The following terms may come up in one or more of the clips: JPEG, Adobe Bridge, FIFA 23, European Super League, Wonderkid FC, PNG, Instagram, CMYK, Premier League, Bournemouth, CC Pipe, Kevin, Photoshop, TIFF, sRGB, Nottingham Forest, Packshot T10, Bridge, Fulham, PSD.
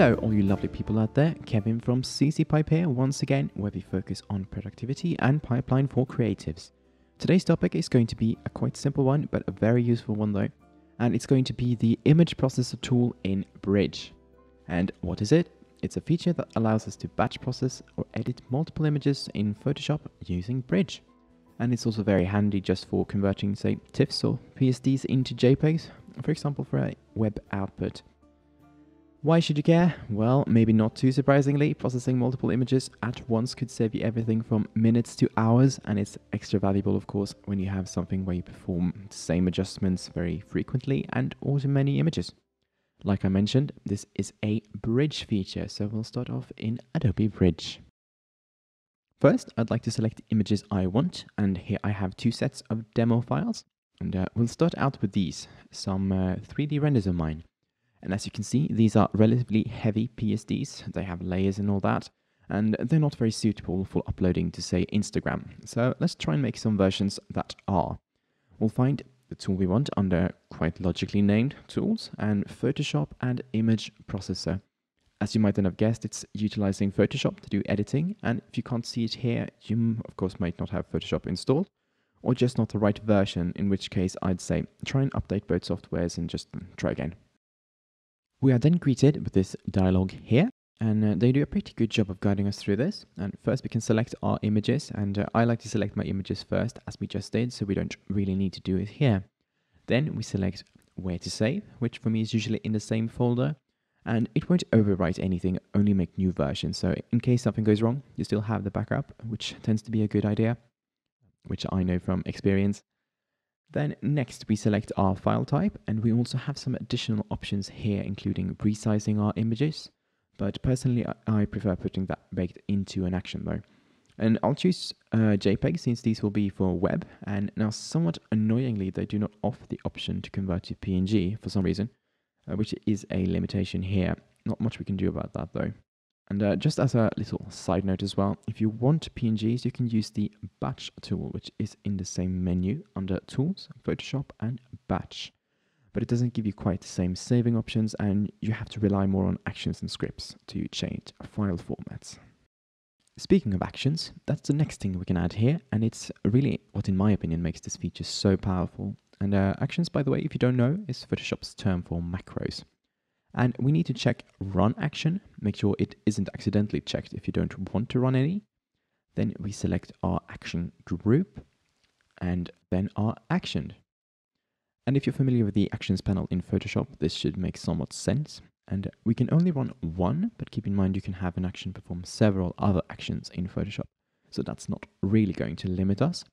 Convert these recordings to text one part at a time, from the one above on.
Hello all you lovely people out there, Kevin from CC Pipe here once again, where we focus on productivity and pipeline for creatives. Today's topic is going to be a quite simple one, but a very useful one though, and it's going to be the image processor tool in Bridge. And what is it? It's a feature that allows us to batch process or edit multiple images in Photoshop using Bridge. And it's also very handy just for converting, say, TIFFs or PSDs into JPEGs, for example for a web output. Why should you care? Well, maybe not too surprisingly, processing multiple images at once could save you everything from minutes to hours, and it's extra valuable of course when you have something where you perform the same adjustments very frequently and also many images. Like I mentioned, this is a Bridge feature, so we'll start off in Adobe Bridge. First, I'd like to select the images I want, and here I have two sets of demo files, and we'll start out with these, some 3D renders of mine. And as you can see, these are relatively heavy PSDs, they have layers and all that, and they're not very suitable for uploading to, say, Instagram. So let's try and make some versions that are. We'll find the tool we want under quite logically named tools, and Photoshop and image processor. As you might then have guessed, it's utilizing Photoshop to do editing, and if you can't see it here, you of course might not have Photoshop installed, or just not the right version, in which case I'd say try and update both softwares and just try again. We are then greeted with this dialog here, and they do a pretty good job of guiding us through this. And first we can select our images, and I like to select my images first, as we just did, so we don't really need to do it here. Then we select where to save, which for me is usually in the same folder, and it won't overwrite anything, only make new versions, so in case something goes wrong, you still have the backup, which tends to be a good idea, which I know from experience. Then next we select our file type, and we also have some additional options here, including resizing our images, but personally I prefer putting that baked into an action though. And I'll choose JPEG since these will be for web, and now somewhat annoyingly they do not offer the option to convert to PNG for some reason, which is a limitation here. Not much we can do about that though. And just as a little side note as well, if you want PNGs, you can use the Batch tool, which is in the same menu under Tools, Photoshop and Batch. But it doesn't give you quite the same saving options, and you have to rely more on actions and scripts to change file formats. Speaking of actions, that's the next thing we can add here, and it's really what in my opinion makes this feature so powerful. And actions, by the way, if you don't know, is Photoshop's term for macros. And we need to check run action, make sure it isn't accidentally checked if you don't want to run any. Then we select our action group and then our action. And if you're familiar with the actions panel in Photoshop, this should make somewhat sense. And we can only run one, but keep in mind you can have an action perform several other actions in Photoshop. So that's not really going to limit us.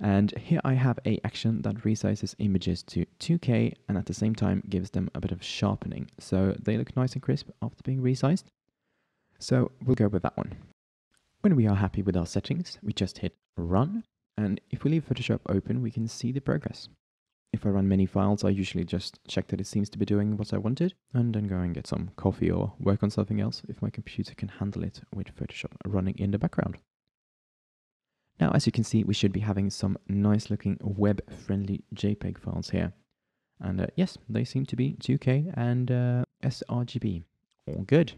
And here I have an action that resizes images to 2K and at the same time gives them a bit of sharpening, so they look nice and crisp after being resized. So we'll go with that one. When we are happy with our settings, we just hit run, and if we leave Photoshop open, we can see the progress. If I run many files, I usually just check that it seems to be doing what I wanted, and then go and get some coffee or work on something else if my computer can handle it with Photoshop running in the background. Now, as you can see, we should be having some nice looking web-friendly JPEG files here. And yes, they seem to be 2K and sRGB. All good.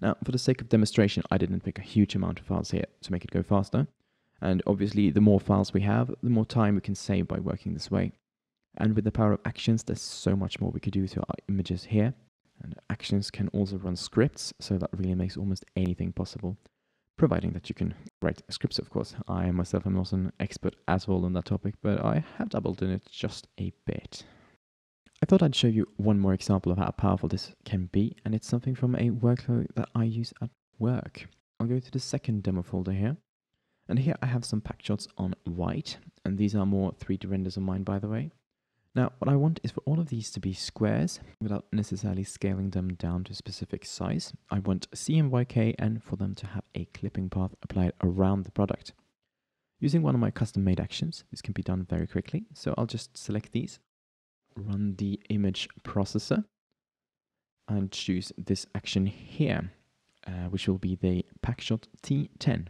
Now, for the sake of demonstration, I didn't pick a huge amount of files here to make it go faster. And obviously, the more files we have, the more time we can save by working this way. And with the power of actions, there's so much more we could do to our images here. And actions can also run scripts, so that really makes almost anything possible. Providing that you can write scripts, of course. I myself am not an expert at all on that topic, but I have dabbled in it just a bit. I thought I'd show you one more example of how powerful this can be, and it's something from a workflow that I use at work. I'll go to the second demo folder here, and here I have some packshots on white, and these are more 3D renders of mine, by the way. Now, what I want is for all of these to be squares, without necessarily scaling them down to a specific size. I want CMYK and for them to have a clipping path applied around the product. Using one of my custom-made actions, this can be done very quickly, so I'll just select these, run the image processor, and choose this action here, which will be the Packshot T10.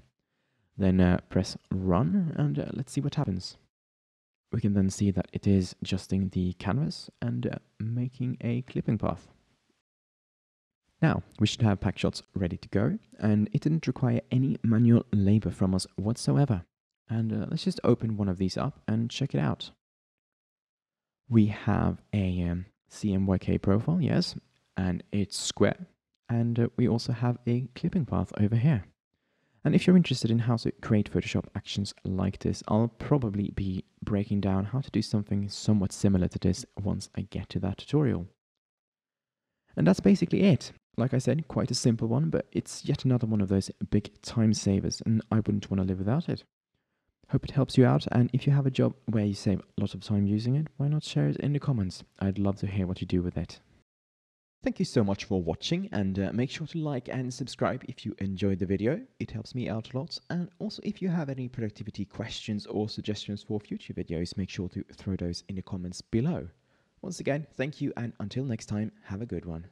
Then press run, and let's see what happens. We can then see that it is adjusting the canvas and making a clipping path. Now, we should have packshots ready to go, and it didn't require any manual labor from us whatsoever. And let's just open one of these up and check it out. We have a CMYK profile, yes, and it's square. And we also have a clipping path over here. And if you're interested in how to create Photoshop actions like this, I'll probably be breaking down how to do something somewhat similar to this once I get to that tutorial. And that's basically it. Like I said, quite a simple one, but it's yet another one of those big time savers, and I wouldn't want to live without it. Hope it helps you out, and if you have a job where you save a lot of time using it, why not share it in the comments? I'd love to hear what you do with it. Thank you so much for watching, and make sure to like and subscribe if you enjoyed the video. It helps me out a lot, and also if you have any productivity questions or suggestions for future videos, make sure to throw those in the comments below. Once again, thank you, and until next time, have a good one.